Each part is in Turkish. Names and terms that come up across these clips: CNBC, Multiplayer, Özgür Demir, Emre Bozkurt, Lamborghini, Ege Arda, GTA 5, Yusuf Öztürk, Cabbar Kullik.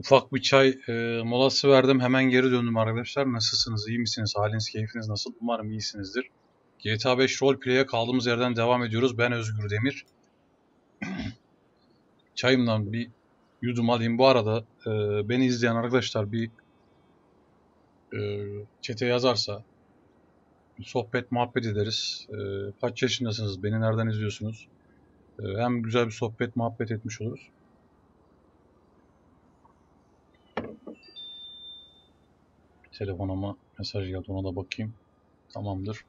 Ufak bir çay molası verdim. Hemen geri döndüm arkadaşlar. Nasılsınız? İyi misiniz? Haliniz, keyfiniz nasıl? Umarım iyisinizdir. GTA 5 roleplay'e kaldığımız yerden devam ediyoruz. Ben Özgür Demir. Çayımdan bir yudum alayım. Bu arada beni izleyen arkadaşlar bir chat'e yazarsa sohbet, muhabbet ederiz. Kaç yaşındasınız? Beni nereden izliyorsunuz? Hem güzel bir sohbet, muhabbet etmiş oluruz. Telefonuma mesaj geldi. Ona da bakayım. Tamamdır.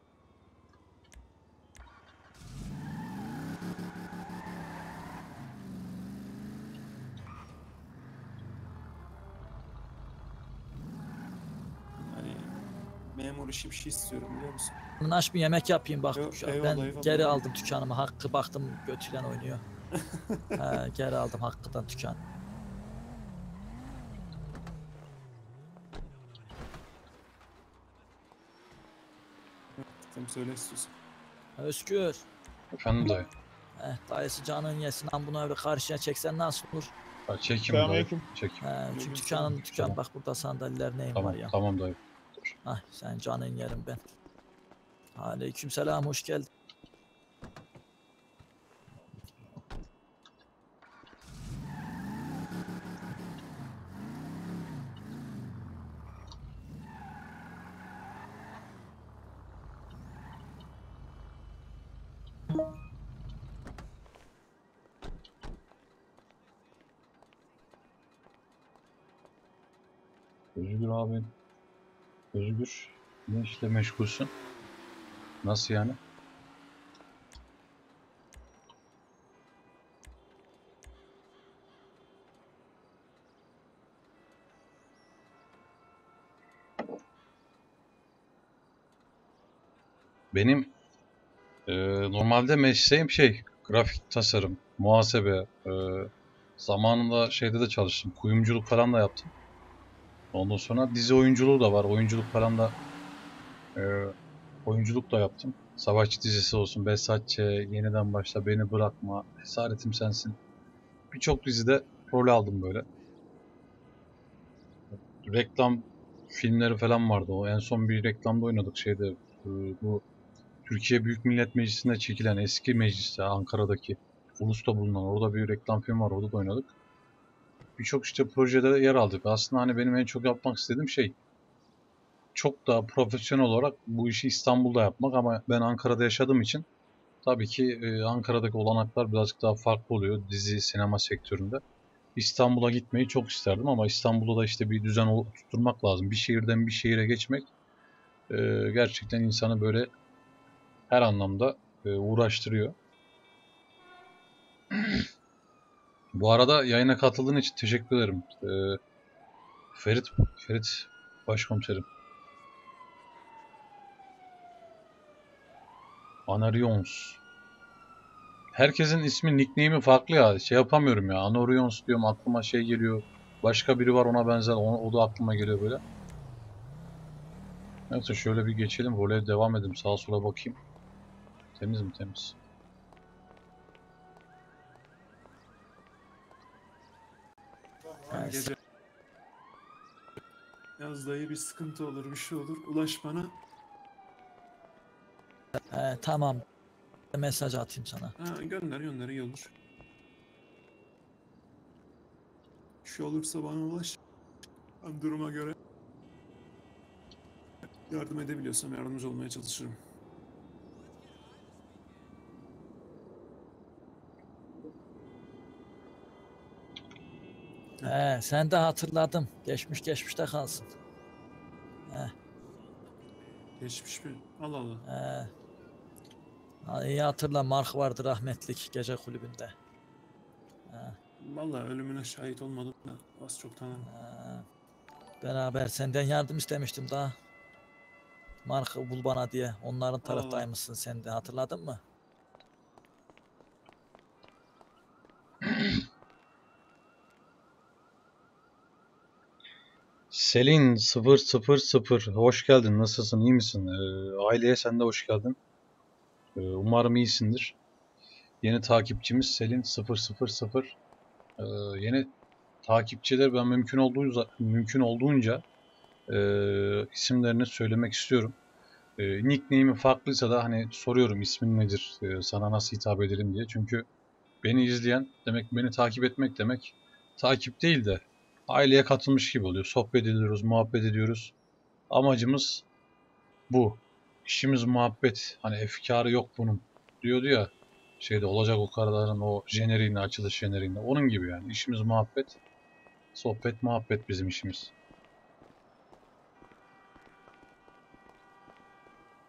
Hani memur işi bir şey istiyorum biliyor musun? Aç bir yemek yapayım bak. Yok, eyvallah, ben eyvallah. Geri aldım dükkanımı. Hakkı baktım götüyle oynuyor. Geri aldım Hakkı'dan dükkan. Söyle istiyorsun. Özgür. Efendim dayı. Dayısı canın yesin. Bunu öyle karşıya çeksen nasıl olur? Ha, çekim dayı. Çekim. Çünkü dükkan bak burada sandalyeler neyim tamam, var ya. Tamam dayı. Hah sen canın yerim ben. Aleykümselam hoş geldin. Özgür abi, Özgür, ne işle meşgulsün? Nasıl yani? Benim normalde mesleğim grafik tasarım, muhasebe, zamanında de çalıştım, kuyumculuk falan da yaptım. Ondan sonra dizi oyunculuğu da var. Oyunculuk falan da oyunculuk da yaptım. Savaşçı dizisi olsun, Besatçı, Yeniden Başla, Beni Bırakma, Esaretim Sensin. Birçok dizide rol aldım böyle. Reklam filmleri falan vardı. O en son bir reklamda oynadık bu Türkiye Büyük Millet Meclisi'nde çekilen eski mecliste Ankara'daki Ulus'ta bulunan orada bir reklam film var. Orada da oynadık. Birçok projede yer aldık. Aslında hani benim en çok yapmak istediğim çok daha profesyonel olarak bu işi İstanbul'da yapmak ama ben Ankara'da yaşadığım için tabii ki Ankara'daki olanaklar birazcık daha farklı oluyor dizi, sinema sektöründe. İstanbul'a gitmeyi çok isterdim ama İstanbul'da da bir düzen tutturmak lazım. Bir şehirden bir şehire geçmek gerçekten insanı böyle her anlamda uğraştırıyor. Bu arada yayına katıldığın için teşekkür ederim. Ferit Başkomiserim. Anarions. Herkesin ismi, nickname'i farklı ya. Yapamıyorum ya. Anarions diyorum aklıma geliyor. Başka biri var ona benzer. O da aklıma geliyor böyle. Neyse şöyle bir geçelim. Voley devam edelim. Sağa sola bakayım. Temiz mi? Temiz. Gece. Yaz dayı bir sıkıntı olur, bir şey olur. Ulaş bana. Tamam. Mesaj atayım sana. Gönder iyi olur. Bir şey olursa bana ulaş. Ben duruma göre yardım edebiliyorsam yardımcı olmaya çalışırım. Sen de hatırladım. Geçmiş geçmişte kalsın. Geçmiş mi? Allah. İyi hatırla. Mark vardı rahmetlik gece kulübünde. Vallahi ölümüne şahit olmadım da az çok tanıdım. Beraber senden yardım istemiştim daha. Mark'ı bul bana diye. Onların taraftaymışsın sen de hatırladın mı? Selin 000 hoş geldin, nasılsın, iyi misin? Aileye sen de hoş geldin. Umarım iyisindir. Yeni takipçimiz Selin 000 yeni takipçiler ben mümkün olduğunca isimlerini söylemek istiyorum. Nickname'i farklıysa da hani soruyorum ismin nedir, sana nasıl hitap edelim diye. Çünkü beni izleyen demek, beni takip etmek demek, takip değil de aileye katılmış gibi oluyor. Sohbet ediyoruz, muhabbet ediyoruz. Amacımız bu. İşimiz muhabbet. Hani efkarı yok bunun diyordu ya. Şeyde olacak o kararların o jeneriğinde, açılış jeneriğinde. Onun gibi yani. İşimiz muhabbet. Sohbet, muhabbet bizim işimiz.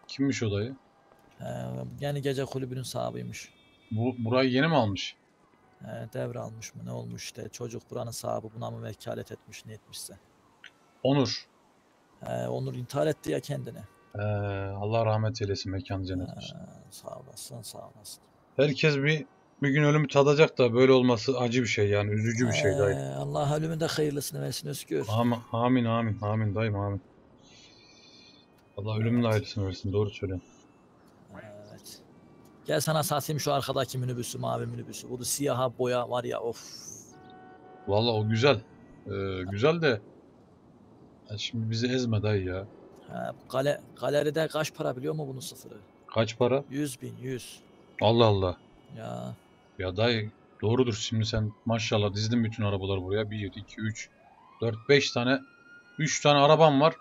Kimmiş o dayı? Yani gece kulübünün sahibiymiş. Burayı yeni mi almış? Devralmış mı ne olmuş işte. Çocuk buranın sahibi, buna mı vekalet etmiş, ne etmişse. Onur. Onur intihar etti ya kendini. Allah rahmet eylesin, mekanı cennet olsun. Sağ olasın, sağ olasın. Herkes bir gün ölümü tadacak da böyle olması acı bir şey yani, üzücü bir şey dayı. Allah ölümünde hayırlısını versin Özgür. Amin amin amin dayım, amin. Allah ölümünde hayırlısını versin, doğru söylüyorsun. Evet. Gel sana satayım şu arkadaki minibüsü, mavi minibüsü. Bu da siyaha boya var ya, of. Vallahi o güzel. Güzel de şimdi bizi ezme dayı ya. Galeride kaç para biliyor mu bunun sıfırı? Kaç para? 100.000. Allah Allah. Ya. Ya dayı doğrudur, şimdi sen maşallah dizdin bütün arabalar buraya. 1, 2, 3, 4, 5 tane. 3 tane arabam var.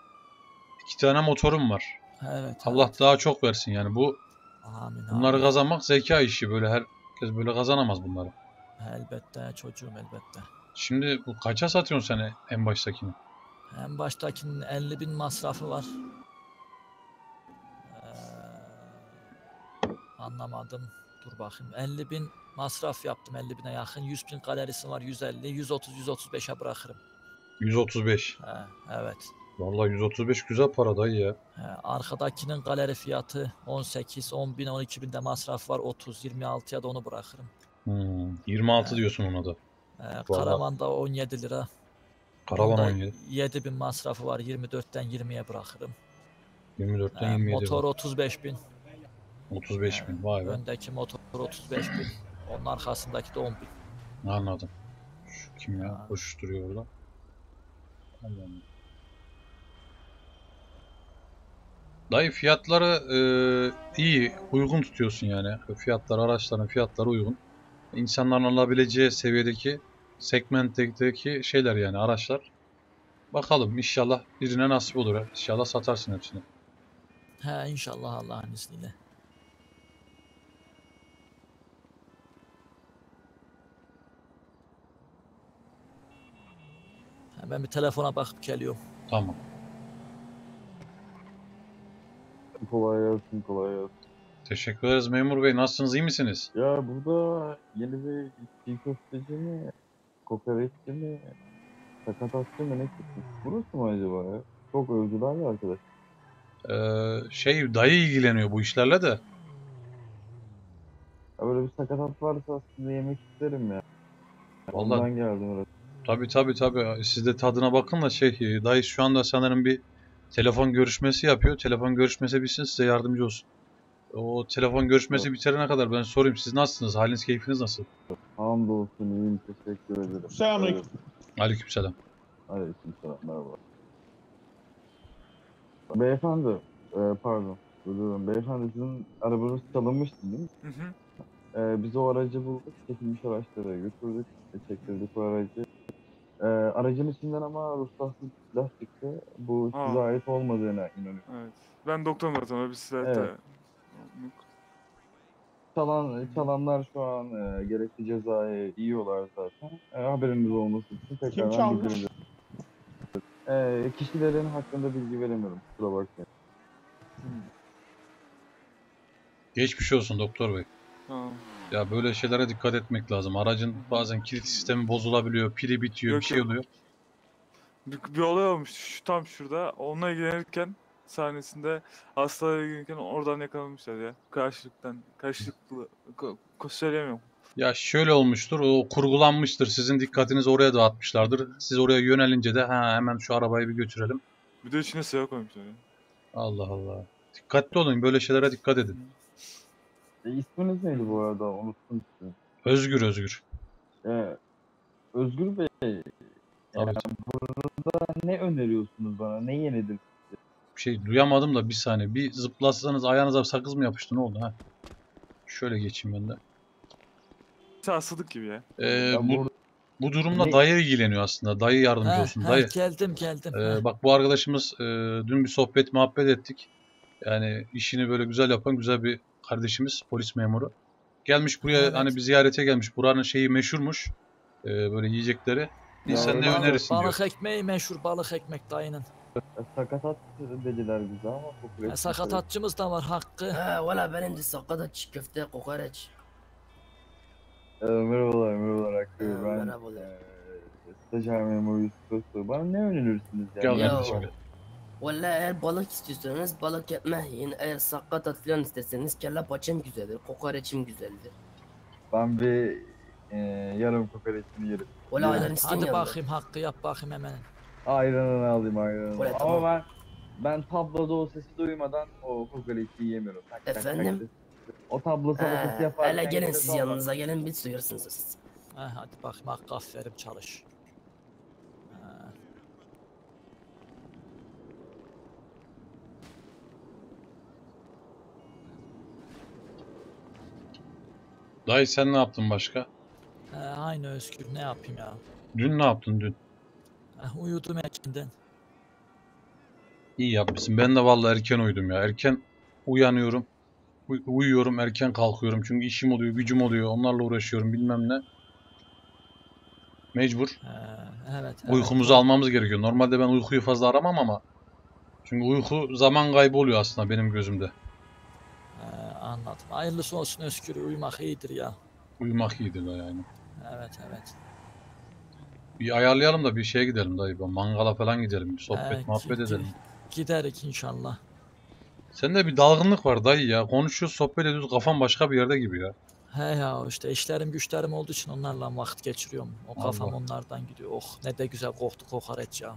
2 tane motorum var. Evet. Allah evet. Daha çok versin yani bu. Amin, bunları amin. Kazanmak zeka işi, böyle herkes böyle kazanamaz bunları. Elbette çocuğum, elbette. Şimdi bu kaça satıyorsun sen en baştakini? En baştakinin 50.000 masrafı var. Anlamadım. Dur bakayım. 50.000 masraf yaptım, 50.000'e yakın. 100.000 galerisi var, 150. 130-135'e bırakırım. 135. Evet. Vallahi 135 güzel para dayı ya. Arkadakinin galeri fiyatı 18, 10.000, 12.000'de masraf var, 30, 26'ya da onu bırakırım. 26 diyorsun ona da. Karaman'da 17 lira. Karaman 17. 7.000 masrafı var, 24'ten 20'ye bırakırım. 24'ten 27. Motor 35.000. 35.000 vay be. Öndeki motor 35.000. Onun arkasındaki de 10.000. Anladım. Şu kim ya? Koşuşturuyor orada. Anladım. Dayı fiyatları iyi, uygun tutuyorsun yani. Fiyatlar, araçların fiyatları uygun. İnsanların alabileceği seviyedeki, segmentteki şeyler yani araçlar. Bakalım inşallah birine nasip olur. İnşallah satarsın hepsini. He inşallah, Allah'ın izniyle. Ben bir telefona bakıp geliyorum. Tamam. Kolay gelsin, kolay gelsin. Teşekkür ederiz memur bey. Nasılsınız, iyi misiniz? Ya burada yeni bir köfteci mi, kokoreççi mi, sakatatçı mı ne çıktı? Burası mı acaba ya? Çok övdüler mi arkadaş? Dayı ilgileniyor bu işlerle de. Ya böyle bir sakatat varsa aslında yemek isterim ya. Vallahi. Ondan geldim oraya. Tabii. Siz de tadına bakın da dayı şu anda sanırım bir telefon görüşmesi yapıyor. Telefon görüşmesi bitsin, size yardımcı olsun. O telefon görüşmesi bitirene kadar ben sorayım, siz nasılsınız? Haliniz, keyfiniz nasıl? Hamdolsun, iyiyim. Teşekkür ederim. Selamünaleyküm. Aleykümselam. Aleykümselam, merhaba. Beyefendi, pardon. Beyefendi, sizin arabanız çalınmıştı değil mi? Hı. Biz o aracı bulduk, çekilmiş araçlara götürdük, çektirdik o aracı. Aracın içinden ama ruhsatsız silah çıktı. Bu size ait olmadığına inanıyorum. Evet. Ben doktorum zaten, öyle bir silah da... Çalanlar şu an gerekli cezayı yiyorlar zaten. Haberimiz olması için tekrardan... Kim çalmış? Kişilerin hakkında bilgi veremiyorum, kusura bakmayın. Geçmiş olsun doktor bey. Tamam. Ya böyle şeylere dikkat etmek lazım. Aracın bazen kilit sistemi bozulabiliyor, pili bitiyor, bir şey oluyor. Bir olay olmuş tam şurada. Onunla ilgilenirken sahnesinde hastalara ilgilenirken oradan yakalanmışlar ya. Karşılıklı söyleyemiyorum. Ya şöyle olmuştur, o kurgulanmıştır. Sizin dikkatinizi oraya dağıtmışlardır. Siz oraya yönelince de hemen şu arabayı bir götürelim. Bir de içine silah koymuşlar ya. Allah Allah. Dikkatli olun, böyle şeylere dikkat edin. İsminiz neydi bu arada? Unuttum sizi. Özgür. Evet. Özgür Bey, yani burada ne öneriyorsunuz bana? Ne yenidir? Bir şey duyamadım da bir saniye. Bir zıplatsanız ayağınıza sakız mı yapıştı? Ne oldu? Ha? Şöyle geçeyim ben de. Asıldık gibi ya. Bu durumla ne? Dayı ilgileniyor aslında. Dayı yardımcı olsun. Dayı. Geldim. Bak bu arkadaşımız dün bir muhabbet ettik. Yani işini böyle güzel yapan güzel bir kardeşimiz, polis memuru. Gelmiş buraya, evet. Hani bir ziyarete gelmiş. Buranın şeyi meşhurmuş. Böyle yiyecekleri. Sen ne önerirsin diyor. Balık ekmeği meşhur, balık ekmek dayının. Sakatat dediler bize ama. Sakatatçımız da var hakkı. Ha valla benim de sakatatçı köfte kokoreç. Merhabalar Hakkı. Merhabalar. Stajyer memuru Yusuf Öztürk. Bana ne önerirsiniz yani? Ya valla eğer balık istiyorsanız balık ekmeğin, eğer sakatat falan isterseniz kelle paçam güzeldir, kokoreçim güzeldir. Ben bir yarım kokoreçini yerim. Ola ayran istemiyorum. Hadi bakayım Hakkı, yap bakayım hemen. Ayranını alayım ayranını. Tamam. Ama ben tabloda o sesi duymadan o kokoreçi yiyemiyorum. Efendim? O tablo salatası yaparken... Hele gelin siz yanınıza gelin, bir duyursunuz siz. Hadi bakayım Hakkı, aferin, çalış. Dayı sen ne yaptın başka? Aynı Özgür, ne yapayım ya? Dün ne yaptın dün? Uyudum erkenden. İyi yapmışsın. Ben de vallahi erken uyudum ya. Erken uyanıyorum. Uyuyorum, erken kalkıyorum. Çünkü işim oluyor, gücüm oluyor. Onlarla uğraşıyorum bilmem ne. Mecbur. Evet. Uykumuzu almamız gerekiyor. Normalde ben uykuyu fazla aramam ama. Çünkü uyku zaman kaybı oluyor aslında benim gözümde. Anladım. Hayırlısı olsun Özgür. Uyumak iyidir ya. Uyumak iyidir da yani. Evet. Bir ayarlayalım da bir şeye gidelim dayı. Mangala falan gidelim. Sohbet muhabbet edelim. Giderik inşallah. Sende bir dalgınlık var dayı ya. Konuşuyoruz, sohbet ediyoruz. Kafam başka bir yerde gibi ya. He ya işte işlerim güçlerim olduğu için onlarla vakit geçiriyorum. O kafam Allah. Onlardan gidiyor. Oh ne de güzel koktu kokoreç ya.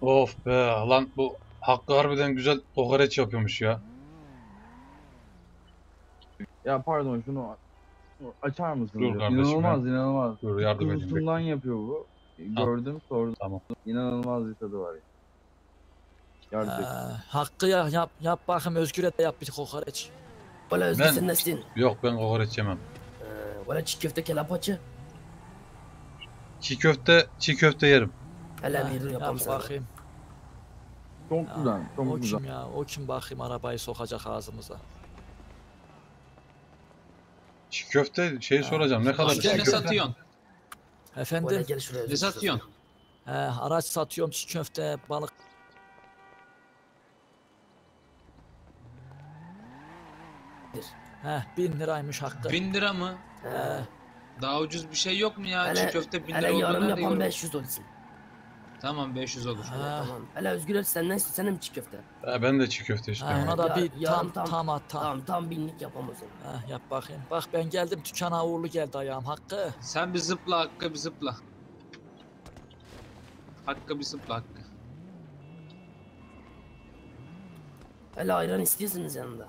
Of be lan, bu Hakkı harbiden güzel kokoreç yapıyormuş ya. Ya pardon, şunu açar mısın? Dur kardeşim. İnanılmaz. Dur yardım edin. Kutusundan yapıyor bu. Gördüm, sordum. Tamam. İnanılmaz bir tadı var ya. Hakkı ya, yap bakayım Özgür'e de yap bir kokoreç. Valla Özgür sen nasılsın? Yok ben kokoreç yemem. Valla çiğ köfte kelapaçı. Çiğ köfte yerim. Hele bir yapalım bakayım. Çok güzel, çok güzel. O kim ya? O kim bakayım arabayı sokacak ağzımıza? Çiğ köfte soracağım, ne kadar çiğ köfte satıyorsun? Efendim? Ne satıyorsun? Araç satıyorum, çiğ köfte, balık. Heh, 1000 liraymış Hakkı. 1000 lira mı? Daha ucuz bir şey yok mu ya? Çiğ köfte 1000 lira olur. Yarım yapan 500 olsun. Tamam 500 olur. Tamam. Hele Özgür sen ne istiyorsun? Senin mi çiğ köfte? Ben de çiğ köfte istiyorum. Ona da bir tam 1000'lik yapamaz. Yap bakayım. Bak ben geldim, tükana uğurlu geldi ayağım Hakkı. Sen bir zıpla Hakkı, bir zıpla. Hakkı bir zıpla Hakkı. Hele ayran istiyorsunuz yanında.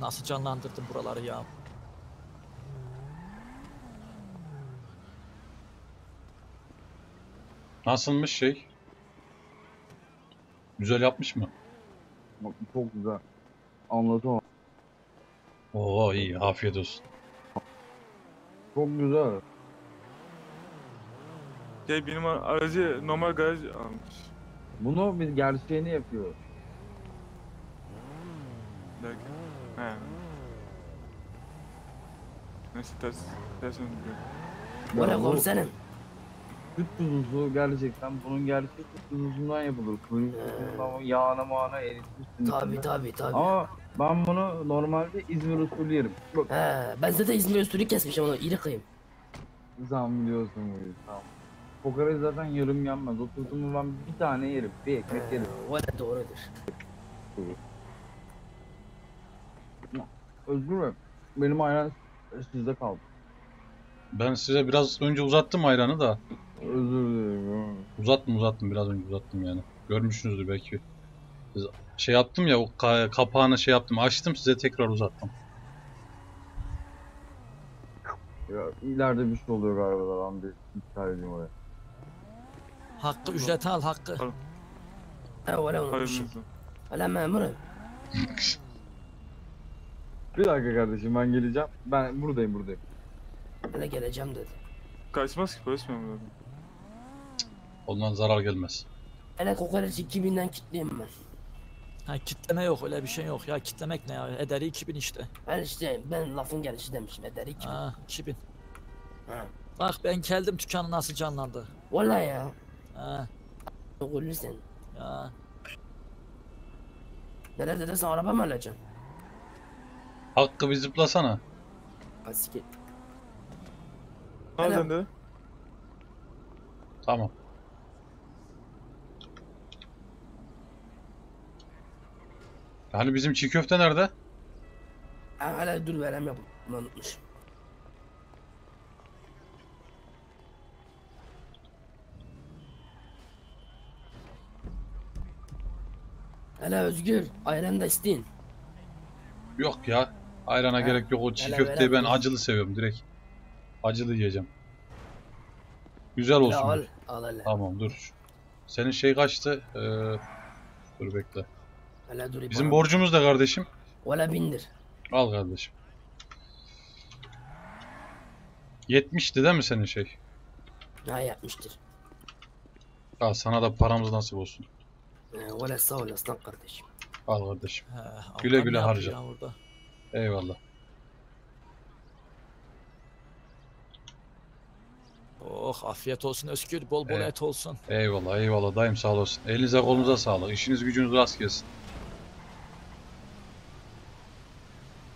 Nasıl canlandırdın buraları ya? Nasılmış şey? Güzel yapmış mı? Bak çok güzel. Anlatamam. Oo iyi, afiyet olsun. Çok güzel. Benim aracı normal garaj almış. Bunu biz gerçeğini yapıyoruz. Neyse ters öndürüyor. Bana komiserim. Süt tuzusu gerçekten bunun gerçek süt tuzundan yapılır. Yağına mağına eritmişsiniz. Tabii. Ama ben bunu normalde İzmir usulü yerim. Bak. Ben zaten İzmir usulü kesmişim onu, iri kıyım. Zam biliyorsun bunu, tamam. Kokoreç zaten yarım yanmaz. O tuzumu ben bir tane yerim, bir ekmek yerim. Valla doğrudur. Özgür Bey, benim ayran sizde kaldı. Ben size biraz önce uzattım ayranı da. Özür dilerim. Uzattım biraz önce yani. Görmüşsünüzdür belki. Şey yaptım ya, o kapağını açtım, size tekrar uzattım. Ya, ileride bir şey oluyor galiba lan, bir iptal edeyim oraya. Hakkı ücreti al hakkı. Ha öyle olur bir şey. Hala memurum. Bir dakika kardeşim ben geleceğim. Ben buradayım. Ben de geleceğim dedi. Kaçmaz ki polis memuru. Ondan zarar gelmez. Hele kokoreç 2000'den kitleyeyim ben. Ha kitleme yok, öyle bir şey yok ya, kitlemek ne ya, ederi 2000 işte. Ben işte ben lafın gelişi demişim, ederi 2000. Ha 2000. Ha. Bak ben geldim, dükkanı nasıl canlandı. Vallahi ya. Ha. Oğlum sen. Ya. Neler dedin sen, araba mı alacaksın? Hakkı bir zıplasana. Asik. Nereden dedi? Tamam. Hani bizim çiğ köfte nerede? Hala dur verem yapalım. Unutmuşum. Hala Özgür, ayran da isteyin. Yok ya, ayrana gerek yok. O çiğ köfteyi ben acılı seviyorum direkt. Acılı yiyeceğim. Güzel olsun. Al. Tamam dur. Senin şey kaçtı? Dur bekle. Bizim borcumuz da kardeşim. Ola bindir. Al kardeşim. 70'ti değil mi senin şey? Ha 70'tir. Al sana da paramız nasip olsun. Ola sağ ol aslan kardeşim. Al kardeşim. Güle güle harca. Eyvallah. Oh afiyet olsun Özgür, bol bol et olsun. Eyvallah eyvallah dayım, sağ olasın. Elinize kolunuza sağlık, işiniz gücünüz rast gelsin.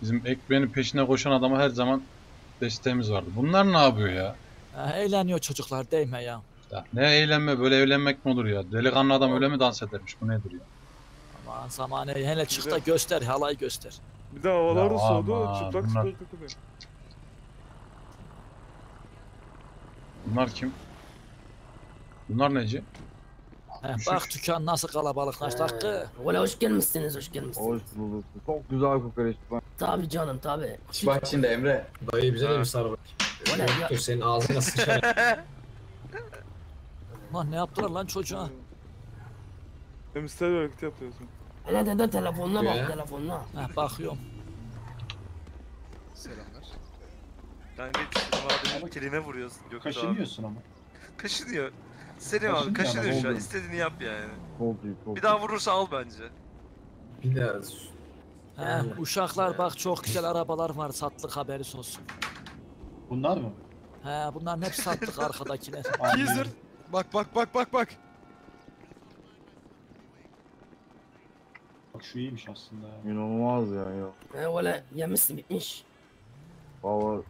Bizim ekmeğinin peşine koşan adama her zaman desteğimiz vardı. Bunlar ne yapıyor ya? Eğleniyor çocuklar, değme ya. Ya ne eğlenme, böyle eğlenmek mi olur ya? Delikanlı adam öyle mi dans edermiş, bu nedir ya? Aman zaman hele çık da göster, halay göster. Bir de havalar da soğudu, çıplak çıplak takılıyor. Bunlar kim? Bunlar neci? Bak dükkan nasıl kalabalıklaştı Hakkı. Ola hoş gelmişsiniz, hoş gelmişsiniz. Hoş bulduk. Çok güzel kokoreç. Tabii canım tabii. Bak şimdi Emre. Dayı bize de bir sarı bak. Ola senin ağzına sıçar. Lan ne yaptılar lan çocuğa? Temizler hareketi yapıyorsun. Hele dede telefonuna bak, telefonuna. Heh bakıyorum. Selamlar. Kanka abi kelime vuruyorsun. Kaşınıyorsun ama. Kaşınıyor. Selim abi kaşınıyor şu an. İstediğini yap yani. Bir daha vurursa al bence. Biraz. He uşaklar bak çok güzel arabalar var, satlık haberiniz olsun. Bunlar mı? He bunların hep satlık arkadakiler. Teaser. Bak. Bak şu iyiymiş aslında. İnanılmaz ya yok. Öyle yemişsin bitmiş. Valla.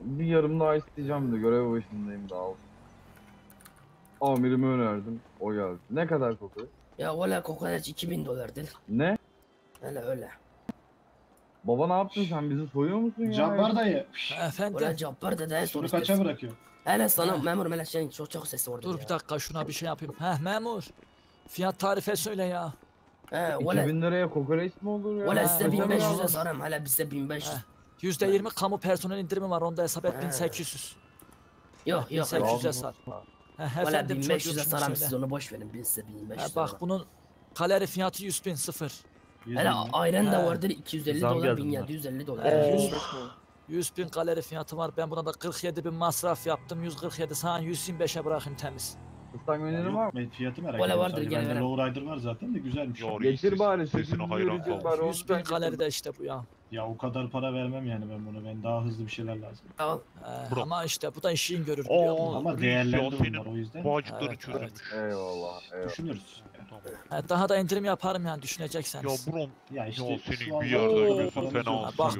Bir yarım daha isteyeceğim de görev başındayım daha. Amirime önerdim, o geldi. Ne kadar kokoreç? Ya valla kokoreç 2000 dolardır. Ne? Öyle. Baba ne yaptın sen, bizi soyuyor musun ya? Cabbar dayı. Efendim? Valla Cabbar dayı soru kaça bırakıyor? Hele sana memur meleşenin çok sesi orada. Dur bir dakika şuna bir şey yapayım. Memur. Fiyat tarife söyle ya. 2000 liraya kokoreç mi olur ya? Valla size 1500'e sarım, hala bize 1500. %20 kamu personel indirimi var, onda hesap et 1800. Yok 1800'e sar. Valla 1500'e saram, siz onu boş verin, 1500'e. Bak bunun kalori fiyatı 100.000 0. Hala ayran da vardır 250 dolar 1750 dolar. 100.000 kalori fiyatı var, ben buna da 47.000 masraf yaptım, 147 sana 125'e bırakayım temiz. Kıstan önerim var mı? Fiyatı merak ediyorum. Vardır gel veren. Low rider var zaten de güzelmiş. Geçir bari sesini hayran kalın. 100.000 kalori de işte bu ya. Ya o kadar para vermem yani ben bunu. Ben daha hızlı bir şeyler lazım. Tamam. Ama işte bu da işin görür. Ama değerlendi bunlar o yüzden. Boğacıkları çürümüş. Eyvallah. Düşünürüz. Daha da indirim yaparım yani düşünecekseniz. Ya bro. Ya işte senin bir yerde gözün fena olsun. Bak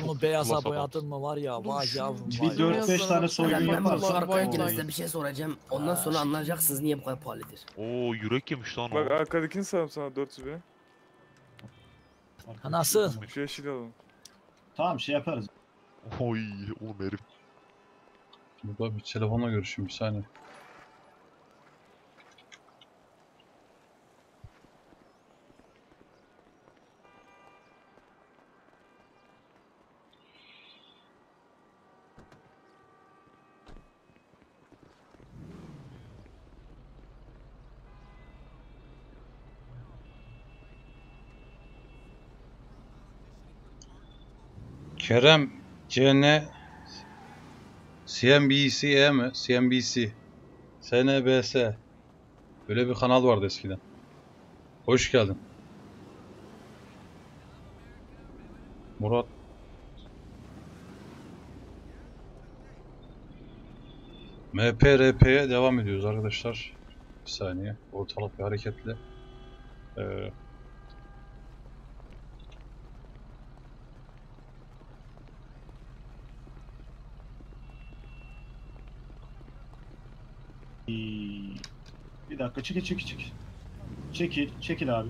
bunu beyaza boyadın mı var ya. Vay yavrum. Bir 4-5 tane soygun yaparsan. Arkaya gelirse bir şey soracağım. Ondan sonra anlayacaksınız niye bu kadar pahalıdır. Oo yürek yemiş lan o. Bak arkadakini sarım sana 400'e. Nasıl? Şu yeşil alalım. Tamam şey yaparız. Oy oğlum herif. Burada bir telefonla görüşeyim bir saniye. Kerem CN CNBC mi? CNBC SNBS. Böyle bir kanal vardı eskiden. Hoş geldin. Murat. MPRP'ye devam ediyoruz arkadaşlar. Bir saniye. Ortalık bir hareketli. Bir dakika, çekil. Çekil abi.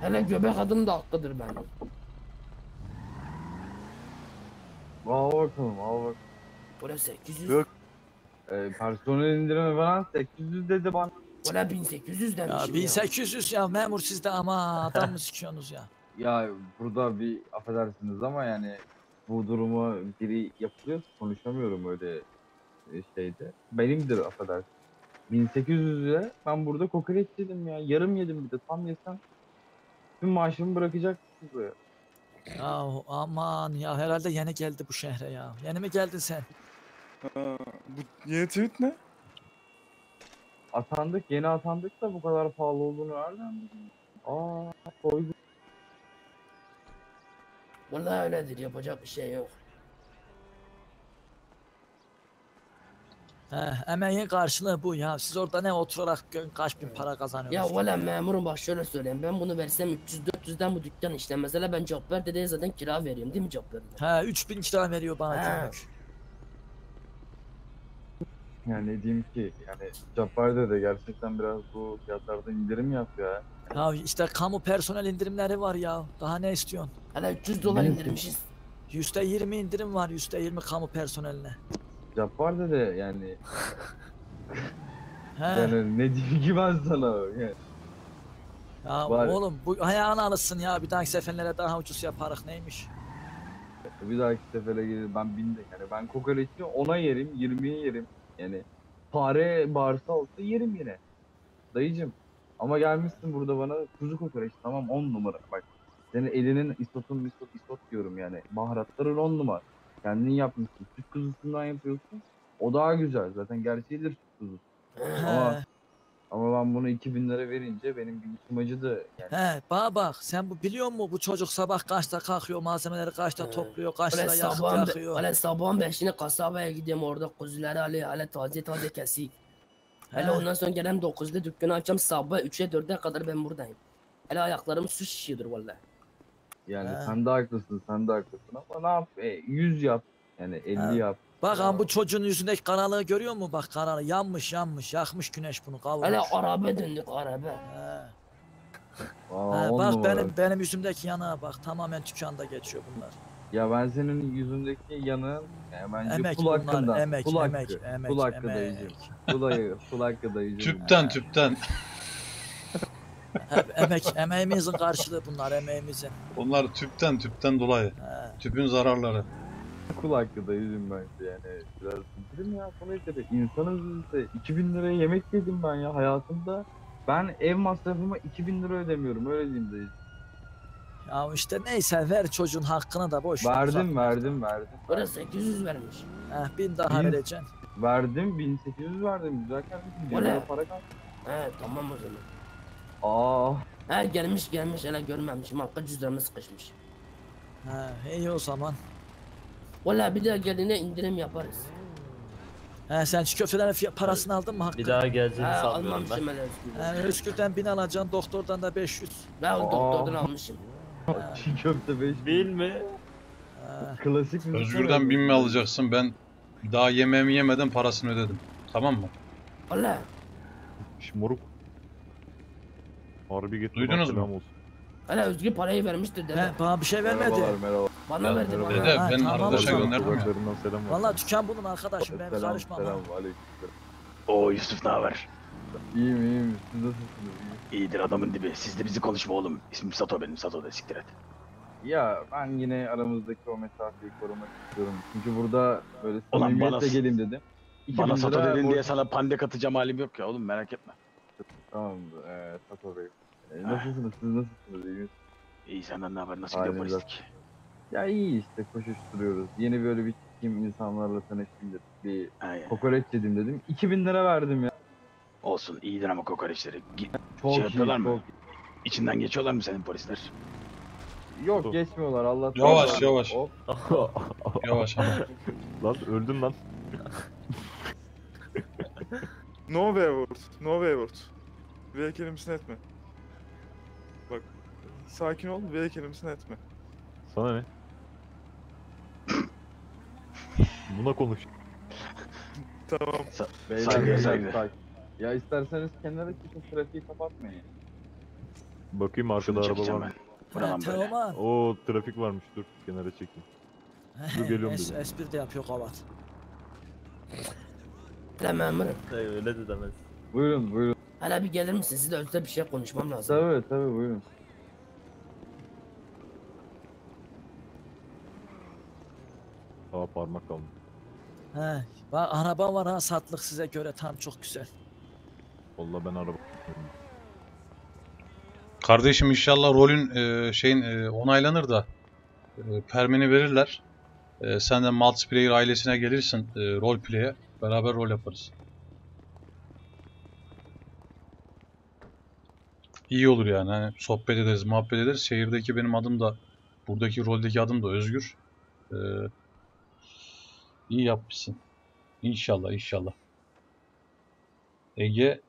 Hele göbek adım da hakkıdır benim. Al bakalım, Burası 800. Yok. Personel indirme falan 800 dedi bana. Bana 1800 demişim ya. 1800 ya memur siz de ama adam mı sıkıyorsunuz ya? Ya burada bir affedersiniz ama yani bu durumu biri yapılıyor, konuşamıyorum öyle şeyde. Benimdir affedersin. 1800 lira ben burada kokoreç yedim ya. Yarım yedim bir de tam yesem. Tüm maaşımı bırakacaksınız buraya. Ya aman ya herhalde yeni geldi bu şehre ya. Yeni mi geldin sen? Bu yeni tweet ne? Atandık, yeni atandık da bu kadar pahalı olduğunu nereden bileyim? Koydu. Vallahi öyledir, yapacak bir şey yok. Emeğin karşılığı bu ya. Siz orada ne oturarak kaç bin para kazanıyorsunuz? Ya valla memurum bak şöyle söyleyeyim. Ben bunu versem 300-400'den bu dükkan işte. Mesela ben Cabber dedeye zaten kira veriyorum değil mi Cabber'e? He 3000 kira veriyor bana günlük. Yani ne diyeyim ki yani Cabber dede gerçekten biraz bu fiyatlarda indirim yap ya. Ya işte kamu personel indirimleri var ya. Daha ne istiyorsun? Hala $300 indirmişiz. %20 indirim var %20 kamu personeline. Cabbar dede yani. Yani ne diyeyim ki ben sana yani. Ya bari... oğlum bu ayağını alışsın ya bir dahaki seferlere daha ucuz yaparık neymiş? Bir dahaki sefere gelir ben binde yani ben kokoreçi 10'a yerim 20'ye yerim yani fare bağırsa olsa yerim yine dayıcım ama gelmişsin burada bana kuzu kokoreç tamam 10 numara bak senin elinin isot diyorum yani baharatların 10 numara. Kendin yapmışsın. Süt kuzusundan yapıyorsun. O daha güzel. Zaten gerçeğidir süt kuzusu. Ama ben bunu 2000 lira verince benim bilgisayarım acıdı. Yani. He bak sen bu biliyor musun bu çocuk sabah kaçta kalkıyor malzemeleri kaçta topluyor kaçta yakıyor. Hele sabahın 5'ine kasabaya gidiyorum orada kuzuları hele taze keseyim. Hele ondan sonra gelem 9'da dükkanı açacağım sabah 3'e 4'e kadar ben buradayım. Hele ayaklarım su şişiyordur vallahi. Yani sen de haklısın, ama ne yap? 100 yap, yani 50 yap. Bak bu çocuğun yüzündeki karalığı görüyor musun? Bak karalı yanmış, yakmış güneş bunu kavurmuş. Hele araba döndük araba. Bak benim yüzümdeki yana bak tamamen tükanda geçiyor bunlar. Ya ben senin yüzündeki yanın bence emek kul hakkından. Kul hakkı dayıcım. Kul hakkı dayıcım. Tüpten. Emeğimizin karşılığı bunlar emeğimizin. Onlar tüpten dolayı. Tüpün zararları. Kul hakkı da yedim ben yani biraz dedim ya bunu işte insanız işte 2000 liraya yemek yedim ben ya hayatımda. Ben ev masrafıma 2000 lira ödemiyorum öyle diyeyim dayı. Ya işte neyse ver çocuğun hakkını da boş. Verdim. Bana 800 vermiş. 1000 daha vereceksin. Verdim 1800 verdim güzel kardeşim. Para kaldı. Tamam o zaman. Gelmiş hele görmemişim arka cüzdanımı sıkışmış. İyi o zaman. Valla bir daha geldiğinde indirim yaparız. Sen şu köftelerin parasını aldın mı Hakkı? Bir daha geleceğini sanmıyorum ben. Almamışım hele Özgür'den 1000 alacaksın doktordan da 500. Ben doktordan almışım. Çiğ köfte 500. 1000 mi? Klasik mi? Özgür'den 1000 mi alacaksın ben daha yemeğimi yemeden parasını ödedim. Tamam mı? Valla. Şimdi moruk. Duydunuz mu? Hala Özgür parayı vermiştir dede. Bana bir şey vermedi. Merhabalar. Bana verdi bana. Dede ben arkadaşa gönderdim ya. Valla tüken bunun arkadaşım benim karışmam. Oo Yusuf ne haber? İyiyim. Siz nasılsınız? İyidir adamın dibi. Siz de bizi konuşma oğlum. İsmim Sato benim. Sato da siktir et. Ya ben yine aramızdaki o mesafeyi korumak istiyorum. Çünkü burada böyle samimiyetle geleyim dedim. Bana Sato dedin diye sana pandek atacağım halim yok ya oğlum merak etme. Tamam Sato Bey. Nasılsınız siz, nasılsınız? İyi. İyi, senden ne haber, nasıl gidiyor balistik? Ya iyi işte, koşuşturuyoruz. Yeni böyle bir kim insanlarla tanıştım dedim. Bir aynen. Kokoreç yedim dedim. 2000 lira verdim ya. Olsun, iyidir ama kokoreçleri. Çok şey iyi, mı? Çok... İçinden geçiyorlar mı senin polisler? Yok, dur. Geçmiyorlar Allah. Yavaş yavaş. Yavaş ama. Lan öldüm lan. No way word, no way word. V kelimesini etme. Bak, sakin ol, V kelimesini etme. Sana ne? Buna konuş. Tamam. Saygı. Ya isterseniz kenara çıkın, trafiği kapatmayın. Bakayım arkada araba var mı? Teoman. Oo, trafik varmış, dur kenara çekeyim. Dur geliyorum dedim. Espri de yapıyor kavat. Tamam buyurun. Öyle de demez. Buyurun buyurun. Hala bir gelir misin? Sizle özel bir şey konuşmam lazım. Tabii tabii buyurun. Aa, parmak kaldı. He, bak araba var ha, satlık size göre tam çok güzel. Vallahi ben araba... Kardeşim inşallah rolün onaylanır da permini verirler. Sen de Multiplayer ailesine gelirsin, roleplay'e. Beraber rol yaparız. İyi olur yani. Hani sohbet ederiz, muhabbet ederiz. Şehirdeki benim adım da, buradaki roldeki adım da Özgür. İyi yapmışsın. İnşallah, inşallah. Ege,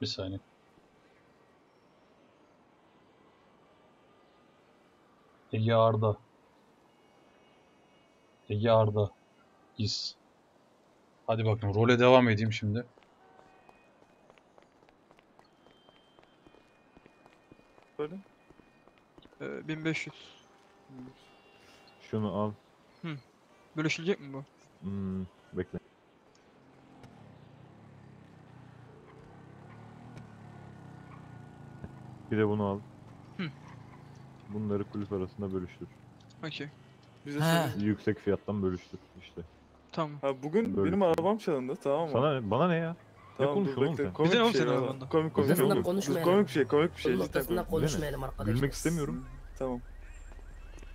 bir saniye. Ege Arda. Ege Arda. Giz. Hadi bakın, role devam edeyim şimdi. Böyle. 1500. Şunu al. Hı. Bölüşülecek mi bu? Bekle. Bir de bunu al. Hı. Bunları kulüp arasında bölüştür. Okey. Yüksek fiyattan bölüştür işte. Tamam. Ha, bugün böyle benim arabam çalındı, tamam mı? Sana, bana ne ya? Tamam, ne konuşuyorsun sen? Komik bir şey arabanda. Komik bir şey. Ortasından konuşmayalım arkadaşlar. Gülmek istemiyorum. Tamam.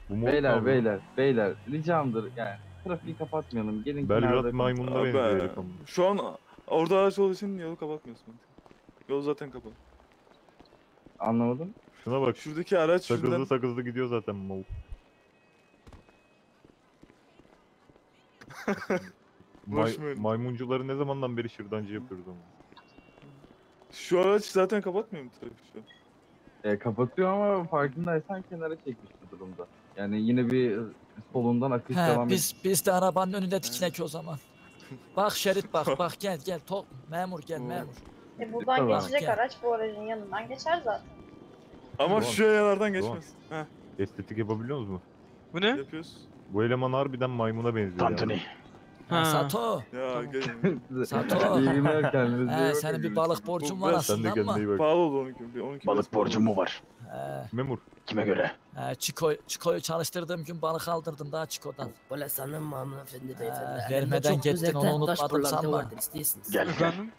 Beyler ricamdır yani, trafiği kapatmayalım. Gelin Belgrad maymununa benziyor. Şu an orada araç olduğu için yolu kapatmıyorsun. Yol zaten kapalı. Anlamadım. Şuna bak. Şuradaki araç sakızlı gidiyor zaten mal. Maymuncuları ne zamandan beri şırdancı yapıyoruz ama. Şu araç zaten kapatmıyor mu tabii şu? Kapatıyor ama farkındaysan kenara çekmiş bu durumda. Yani yine bir solundan akış devam ediyor. Biz de arabanın önünde dikinek o zaman. Bak şerit bak gel top memur memur. Buradan tamam. Geçecek araç bu aracın yanından geçer zaten. Ama tamam. Şu yerlerden geçmez. Tamam. Estetik yapabiliyor musunuz? Bu ne? Yapıyoruz. Bu eleman harbiden maymuna benziyor. Tantuni. Yani. Ha. Sato. Ya gelin. Sato. Senin bir balık borcun var aslında ama. Pahalı oldu onunki. Balık borcum mu var? Memur. Kime göre? Çiko'yu çalıştırdığım gün balık aldırdın daha Çiko'dan. Böyle sanın mı hanımefendi beyefendi? Vermeden gittin, onu unutmadım sanma. Gel efendim.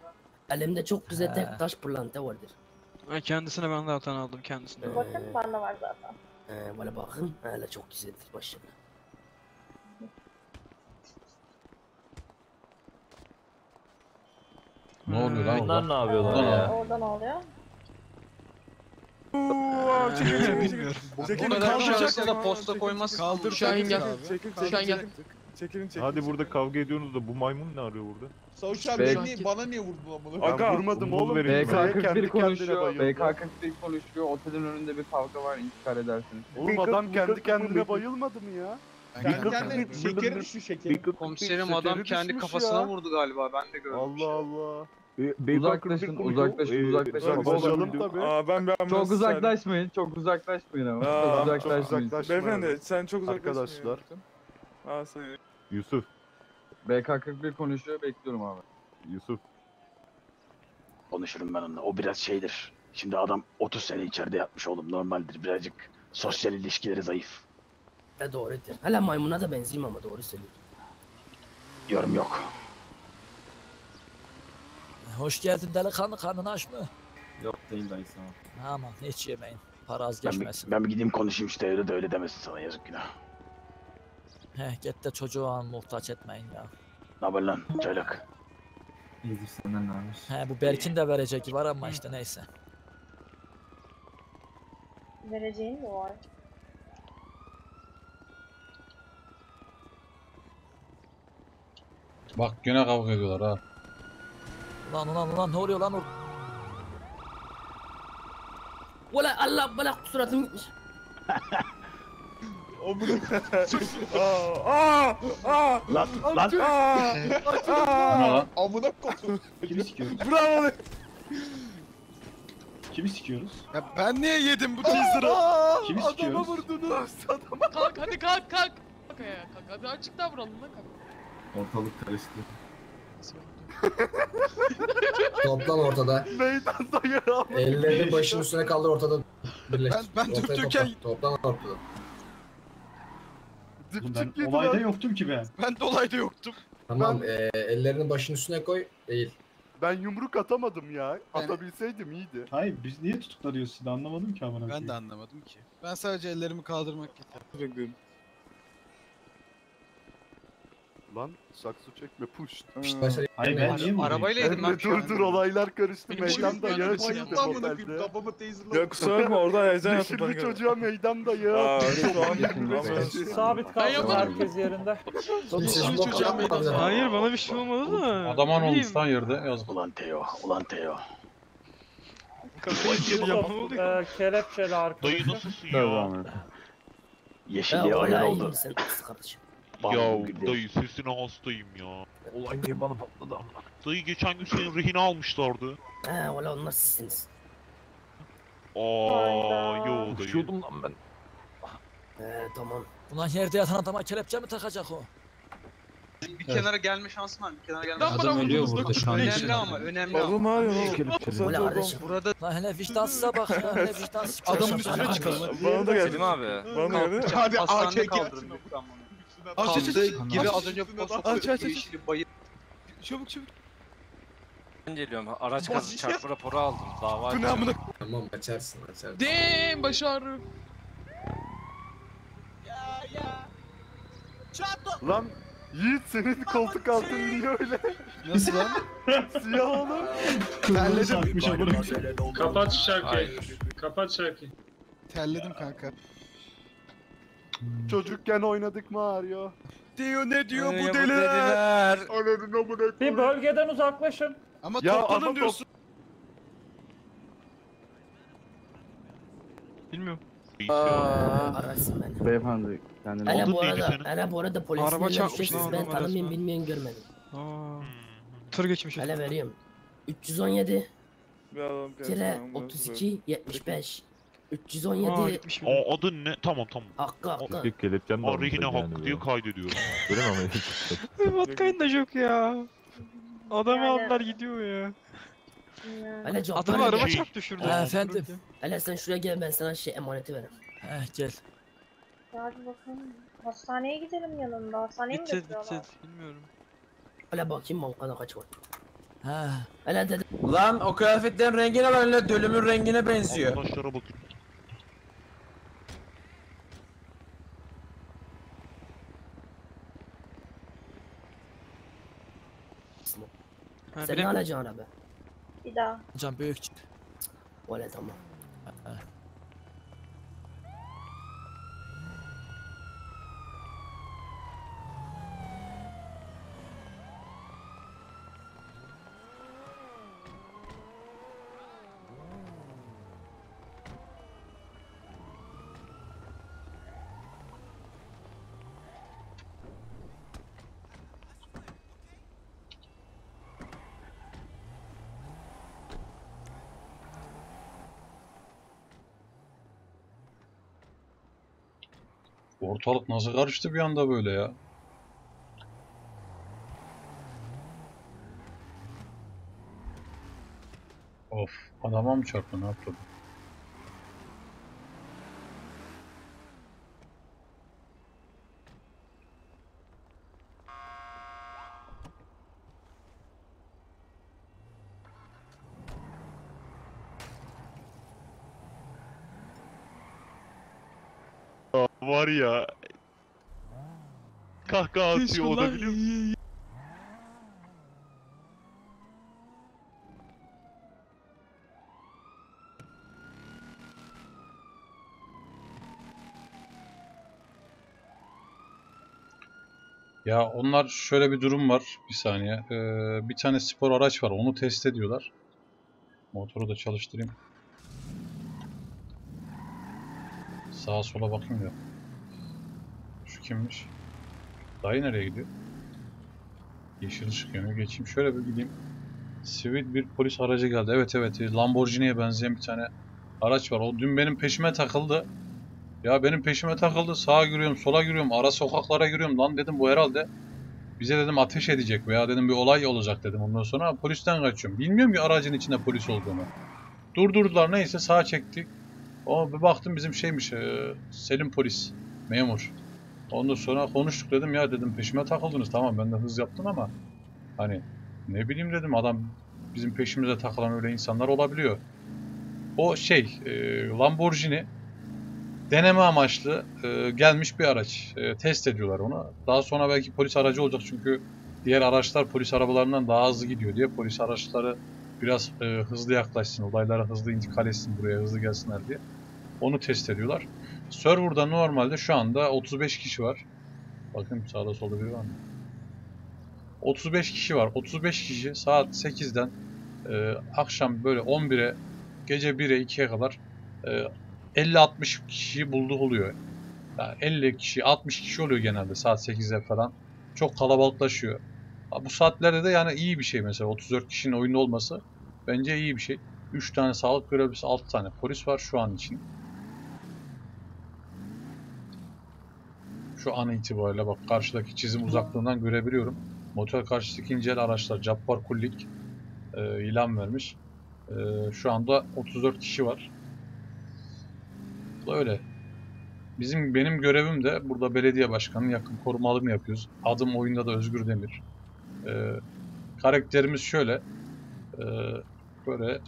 Elimde çok güzel tek taş pırlanta vardır. Kendisine ben zaten aldım kendisine. Bakın bende var zaten. Böyle bakın hele çok güzeldir başına. Ne oluyor lan? Bunlar ne yapıyorlar ya? Oradan oluyor. Uuuu çekil. Bu kadar şanslı da posta koymaz. Kaldır Şahin gel. Şahin gel. Çekilin. Hadi burada kavga ediyorsunuz da bu maymun ne arıyor burada? Savuş abi bana niye vurdun lan? Aga vurmadım oğlum. BK41 konuşuyor. BK41 konuşuyor. Otelin önünde bir kavga var, intihar edersiniz. Oğlum adam kendi kendine bayılmadı mı ya? Şekeri düştü. Komiserim adam kendi kafasına vurdu galiba, ben de gördüm. Allah Allah. Uzaklaşın. Çok uzaklaşmayın, ama. Beyefendi sen çok uzaklaşmıyorsun. Arkadaşlar. Yusuf. BK41 konuşuyor, bekliyorum abi. Yusuf. Konuşurum ben onunla, o biraz şeydir. Şimdi adam 30 sene içeride yatmış oğlum, normaldir, birazcık sosyal ilişkileri zayıf. Doğrudur. Hala maymuna da benzeyim ama doğru söylüyorum. Yorum yok. Hoş geldin delikanlı, karnını aç mı? Yok değil dayı sana. Aman hiç yemeyin. Para az geçmesin. Ben bir gideyim konuşayım işte, öyle de öyle demesin sana, yazık günah. Heh git de çocuğu muhtaç etmeyin ya. Ne haber lan çaylak? İyidir senden ne varmış? He bu Berk'in de verecek var ama işte neyse. Vereceğin mi var? Bak yine kavga ediyorlar ha. Ulan ulan ne oluyor lan orada? Ulan Allah bela suratım gitmiş. O bunu. Lan. Amına koydum. Kimi sikiyoruz? Bravo. Kimi sikiyoruz? Ya ben niye yedim bu teaser'ı? Kimi sikiyoruz? Adama vurdunuz. Adama. Kalk hadi kalk. Kalk ayağa kalk. Hadi azıcık daha vuralım lan kalk. Ortalık karıştı. Toplan ortada. Meydan dayı abi. Ellerini başın üstüne kaldır ortada. Birleş. Ben dürtürken. Toplan ortada. Ben olayda yoktum ki be. Ben de olayda yoktum. Tamam ben... ellerini başının üstüne koy. Eğil. Ben yumruk atamadım ya. Atabilseydim iyiydi. Hayır biz niye tutuklanıyorsun anlamadım ki amına. Ben de anlamadım ki. Ben sadece ellerimi kaldırmak istedim. Lan saksı çekme push. Hayır ben niye mi? Arabayla yedim ben. Dur olaylar karıştı. Meydanda yağ çıktı otelde. Kafamı taser'la. Ya kusura bakma orada heyecan yaptım. Şimdi çocuğa meydanda yağ. Sabit kaldı herkes yerinde. Hayır bana bir şey olmadı da. Adaman olmuş lan yerde yazık. Ulan Teo. Kelepçeli arkadaşlar. Dayı nasıl susuyor? Yeşilliğe ayar oldu. Ya dayı sesine hastayım ya. Olay diye bana patladı ama. Dayı geçen gün senin rehine almışlardı. He valla onlar sizsiniz. Aaa yo dayı. Üşüyordum lan ben. Tamam. Ulan yerde yatan adama kelepçe mi takacak o? Bir kenara gelme şansım var, bir kenara gelme şansım var. Adam ölüyor burada şu an. Önemli ama, önemli ama. Oğlum ağrıyor lan kelepçe. Ulan kardeşim burada. Lan hele vicdansıza bak ya, hele vicdansız. Adamın üstüne çıkalım. Bana da geldi. Bana da geldi. Hadi AK gelsin. Kandı gibi az önce posta girişli bayır. Çabuk. Ben geliyorum, araç kazı çarpma raporu aldım, dava açtım. Tamam açarsın. Deeeem başı ağrıyor. Ya. Çarptı. Lan Yiğit senin koltuk altın niye öyle? Nasıl lan? Siyah oğlum. Terledim. Kapat şarkıyı. Terledim kanka. Çocukken oynadık mı Mario? Diyor ne diyor bu deliler? Bir bölgeden uzaklaşın. Ama toplanın diyorsun. Bilmiyorum. Ararsın beni. Beyefendi kendini. Hele bu arada polisin görüşeceksiniz. Ben tanımayayım bilmeyen görmedim. Tır geçmiş. Hele veriyorum. 317 tire 32 75. 317. Aa adın ne? Tamam. Hakkı. Arihine Hakkı diye kaydediyorum. Öyle mi ama? Vodka'nın da çok ya. Adamı aldılar gidiyor ya. Adamı araba çarp düşürdü. Efendim. Hele sen şuraya gel, ben sana emaneti vereyim. Gel. Hadi bakalım. Hastaneye gidelim yanında. Hastaneye mi götürüyorlar? Bilmiyorum. Hele bakayım bankada kaç var. Hele dedim. Lan o kıyafetlerin rengine bak, öyle dölümün rengine benziyor. Arkadaşlara bakın. Sen ne alacaksın abi? Bir daha. Can büyük çık. Öyle tamam. Ortalık nasıl karıştı bir anda böyle ya. Of, adama mı çarptı, ne yaptı? Var ya. Kahkaha atıyor o da, biliyor musun? Ya onlar şöyle bir durum var. Bir saniye. Bir tane spor araç var. Onu test ediyorlar. Motoru da çalıştırayım. Sağa sola bakayım ya. Şu kimmiş? Dayı nereye gidiyor? Yeşil ışık yanıyor. Geçeyim. Şöyle bir gideyim. Sivil bir polis aracı geldi. Evet evet. Lamborghini'ye benzeyen bir tane araç var. O dün benim peşime takıldı. Ya benim peşime takıldı. Sağa giriyorum, sola giriyorum, ara sokaklara giriyorum. Lan dedim bu herhalde bize dedim ateş edecek veya dedim bir olay olacak dedim. Ondan sonra polisten kaçıyorum. Bilmiyorum ki aracın içinde polis olduğunu. Durdurdular neyse sağa çektik. Ama bir baktım bizim şeymiş Selim polis memur. Ondan sonra konuştuk dedim ya dedim peşime takıldınız. Tamam ben de hız yaptım ama hani ne bileyim dedim adam bizim peşimize takılan öyle insanlar olabiliyor. O şey Lamborghini deneme amaçlı gelmiş bir araç. Test ediyorlar onu. Daha sonra belki polis aracı olacak çünkü diğer araçlar polis arabalarından daha hızlı gidiyor diye polis araçları biraz hızlı yaklaşsın, olaylara hızlı intikal etsin, buraya hızlı gelsinler diye. Onu test ediyorlar. Server'da normalde şu anda 35 kişi var. Bakın sağda solda biri var mı? 35 kişi var. 35 kişi saat 8'den akşam böyle 11'e, gece 1'e 2'ye kadar 50-60 kişiyi buldu oluyor. Yani 50 kişi, 60 kişi oluyor genelde saat 8'e falan. Çok kalabalıklaşıyor. Bu saatlerde de yani iyi bir şey mesela. 34 kişinin oyunda olması bence iyi bir şey. 3 tane sağlık görevlisi, 6 tane polis var şu an için. Şu an itibariyle bak karşıdaki çizim uzaklığından görebiliyorum. Motor karşıdaki incel araçlar. Cabbar Kullik ilan vermiş. Şu anda 34 kişi var. Öyle. Benim görevim de burada belediye başkanının yakın koruma alımı yapıyoruz. Adım oyunda da Özgür Demir. Karakterimiz şöyle. Böyle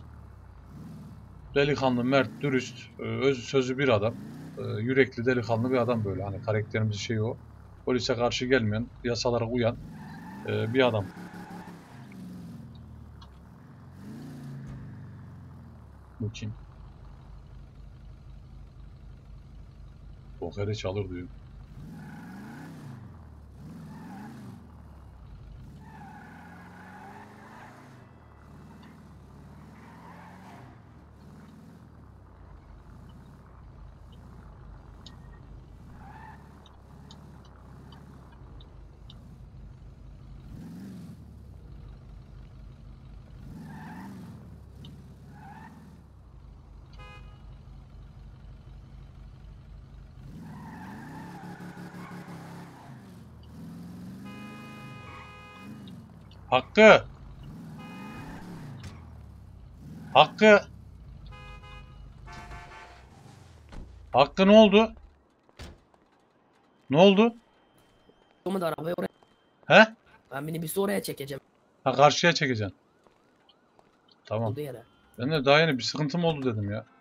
delikanlı, mert, dürüst, özü sözü bir adam. Yürekli, delikanlı bir adam böyle. Hani karakterimiz şey o. Polise karşı gelmeyen, yasalara uyan bir adam. Bu kim? Bokere çalır diyor. Hakkı! Hakkı! Hakkı ne oldu? Ne oldu? Arabayı oraya... He? Ben minibüsü oraya çekeceğim. Ha karşıya çekeceksin. Tamam. Ben de daha yeni bir sıkıntım oldu dedim ya.